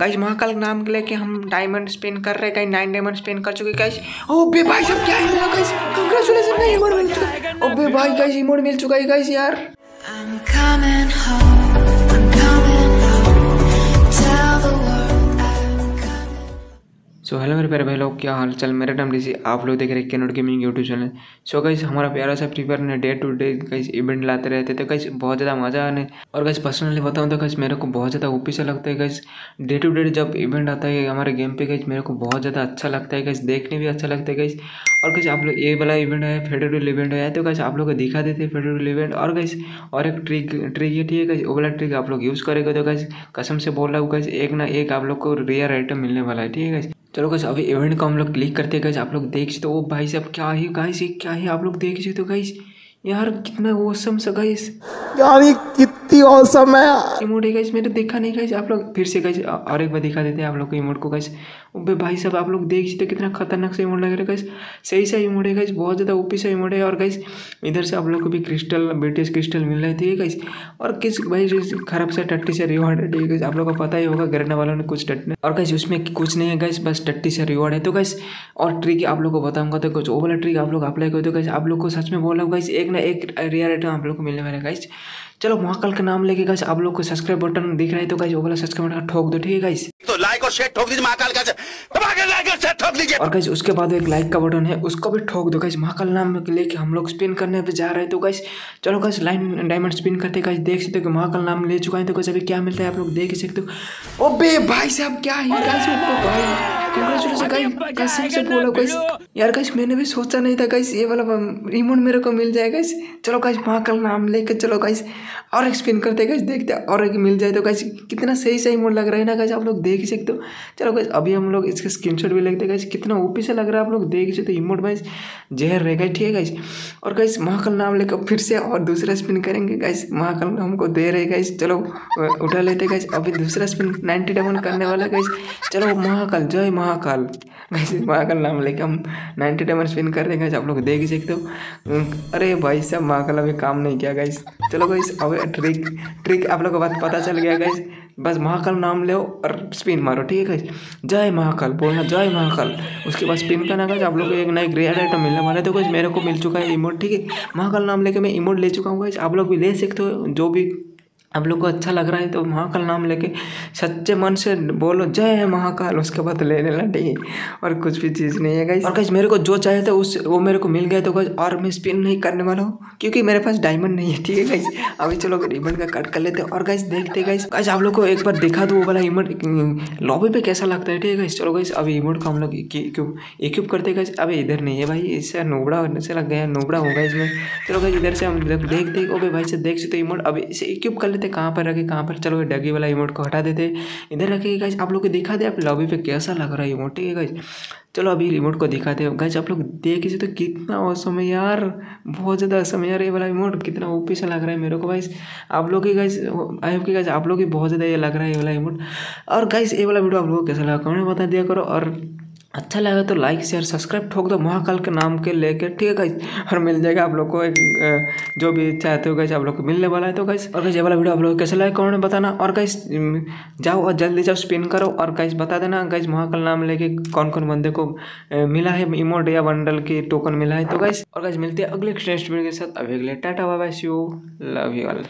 Guys Mahakal के नाम लेके हम डायमंड स्पिन कर रहे हैं। गाइज 9 डायमंड स्पिन कर चुके गाइज। ओबे भाई सब क्या हुआ गाइज, कांग्रेचुलेशन गाइज इमोट मिल चुका है। ओबे भाई गाइज इमोट मिल चुका है गाइज यार। सो हेलो मेरे प्यारे भाई लोग, क्या हाल चल, मेरा नाम डीसी, आप लोग देख रहे हैं कैनोट gaming YouTube channel. So guys हमारा प्यारा सा फ्री फायर ने day to day guys event लाते रहते थे गाइस, बहुत ज़्यादा मज़ा आने। और गाइस पर्सनली बताऊं तो गाइस मेरे को बहुत ज़्यादा ओपी सा लगता है गाइस। डे टू डे जब इवेंट आता है हमारे गेम पे गाइस मेरे को बहुत ज़्यादा अच्छा लगता है गाइस, देखने भी अच्छा लगता है गाइस। और गाइस आप लोग ये वाला इवेंट आया फेडरल इवेंट आया तो गाइस आप लोग को दिखा देते हैं फेडरल इवेंट। और गाइस और एक ट्रिक ये ठीक है गाइस, वो वाला ट्रिक आप लोग यूज़ करेगा तो गाइस कसम से बोल रहा हूँ गाइस, एक ना एक आप लोग को रेयर आइटम मिलने वाला है, ठीक है गाइस। चलो गाइस अभी इवेंट को हम लोग क्लिक करते हैं गाइस, आप लोग देख सकते हो। ओ भाई साहब क्या ही आप लोग देख सकते हो गाइस यार, कितना ऑसम सा गाइस यार, ये कितनी ऑसम है इमोट है गाइस। मैंने देखा नहीं गाइस, आप लोग फिर से गाइस और एक बार दिखा देते हैं आप लोग को इमोट को गाइस। ओबे भाई साहब आप लोग देख सकते हो कितना खतरनाक सा इमोट लग रहा है गाइस, सही सा इमोट है गाइस, बहुत ज़्यादा ओपी सा इमोट है। और गाइस इधर से आप लोग को भी क्रिस्टल बीटीएस क्रिस्टल मिल रहे थे गाइस। और किस भाई खराब सा टट्टी से रिवॉर्ड है गाइस, आप लोग को पता ही होगा गरेना वालों ने कुछ टट्टी, और गाइस उसमें कुछ नहीं है गाइस, बस टट्टी से रिवॉर्ड है। तो गाइस और ट्रिक आप लोग को बताऊँगा तो कुछ वो वाला ट्रिक आप लोग अप्लाई कर दो गाइस, आप लोग को सच में बोला गाइस एक एक रियर आइटम आप लोग को मिलने वाला है गाइस। चलो महाकाल का नाम लेके गाइस आप लोग को सब्सक्राइब बटन दिख रहा है तो गाइस वो वाला सब्सक्राइब बटन ठोक दो, ठीक है गाइस। तो लाइक और शेयर ठोक दीजिए महाकाल का, दबा के लाइक और शेयर ठोक दीजिए। और गाइस उसके बाद एक लाइक का बटन है उसको भी ठोक दो गाइस। महाकाल नाम लेके हम लोग स्पिन करने पे जा रहे हैं तो गाइस चलो गाइस लाइन डायमंड स्पिन करते गाइस, देख सकते हो कि महाकाल नाम ले चुका है तो गाइस अभी क्या मिलता है आप लोग देख सकते हो। ओबे भाई साहब क्या है गाइस, ऊपर भाई कांग्रेचुलेशन गाइस, कसम से बोला गाइस यार, गाइस मैंने भी सोचा नहीं था गाइस ये वाला रिमोट मेरे को मिल जाएगा गाइस। चलो गाइस महाकाल नाम लेके चलो गाइस और एक स्पिन करते हैं गाइस, देखते हैं और एक मिल जाए तो गाइस। कितना सही सही रिमोट लग रहा है ना गाइस, आप लोग देख ही सकते हो। चलो गाइस अभी हम लोग इसका स्क्रीनशॉट भी लेते हैं गाइस, कितना ओपी से लग रहा है आप लोग देख सकते हो, रिमोट गाइस जहर रहेगा, ठीक है गाइस। और गाइस महाकाल नाम लेकर फिर से और दूसरा स्पिन करेंगे गाइस, महाकाल नाम को दे रहे गाइस, चलो उठा लेते गाइस। अभी दूसरा स्पिन 90 डायमंड करने वाला गाइस। चलो महाकाल जय महाकाल गाइस, महाकाल नाम लेके हम 90 डायमंड स्पिन कर रहे हैं गाइस, आप लोग देख ही सकते हो। अरे भाई साहब महाकाल अभी काम नहीं किया गाइस। चलो गाइस अब ट्रिक आप लोग को बात पता चल गया गाइस, बस महाकाल नाम लो और स्पिन मारो, ठीक है गाइस। जय महाकाल बोलना, जय महाकाल, उसके बाद स्पिन करना गाइस, आप लोग को एक ना एक रेयर आइटम मिलने वाला है। तो गाइस मेरे को मिल चुका है इमोट, ठीक है, महाकाल नाम लेके मैं इमोट ले चुका हूँ गाइस, आप लोग भी ले सकते हो। जो भी आप लोग को अच्छा लग रहा है तो महाकाल नाम लेके सच्चे मन से बोलो जय महाकाल, उसके बाद ले लेना, ठीक है, और कुछ भी चीज़ नहीं है गाइस। और गाइस मेरे को जो चाहिए था उस वो मेरे को मिल गया तो गाइस, और मैं स्पिन नहीं करने वाला हूँ क्योंकि मेरे पास डायमंड नहीं है, ठीक है गाइस। अभी चलो इवेंट का कट कर लेते हैं और गाइस देखते हैं गाइस। गाइस आप लोग को एक बार दिखा दो वो वाला इवेंट लॉबी पे कैसा लगता है, ठीक है गाइस। चलो गाइस अभी इवेंट को हम लोग इक्विप करते गाइस। अभी इधर नहीं है भाई, इससे नोबड़ा से लग गया, नोबड़ा होगा इसमें। चलो गाइस इधर से हम देखते, ओके भाई से देख सकते इवेंट, अभी इसे इक्विप कर लेते, कहाँ पर रखे कहाँ पर। चलो डगी वाला इमोट को हटा देते, इधर रखे गाइस, आप लोग को दिखा दे आप लॉबी पे कैसा लग रहा है इमोट, ठीक है गाइस। चलो अभी रिमोट को दिखाते हैं गाइस, आप लोग देख सकते हो कितना औसम है यार, बहुत ज़्यादा औसम है यार ये वाला इमोट, कितना ओपी सा लग रहा है मेरे को गाइस। आप लोग के गाइस आई होप के गाइस आप लोग की बहुत ज़्यादा ये लग रहा है ये वाला इमोट। और गाइस ये वाला वीडियो आप लोगों को कैसा लगा कमेंट बता दिया करो, और अच्छा लगा तो लाइक शेयर सब्सक्राइब ठोक दो महाकाल के नाम के लेके, ठीक है गाइस। और मिल जाएगा आप लोग को एक जो भी चाहते हो गाइस आप लोग को मिलने वाला है तो गाइस। और गाइस ये वाला वीडियो आप लोग को कैसा लगा कमेंट में बताना, और गाइस जाओ और जल्दी जाओ स्पिन करो और गाइस बता देना गाइस महाकाल नाम लेके कौन कौन बंदे को मिला है इमोट या बंडल के टोकन मिला है तो गाइस। और गाइस मिलते हैं अगले नेक्स्ट वीडियो के साथ, अभी अगले tata bye bye, see you, love you all.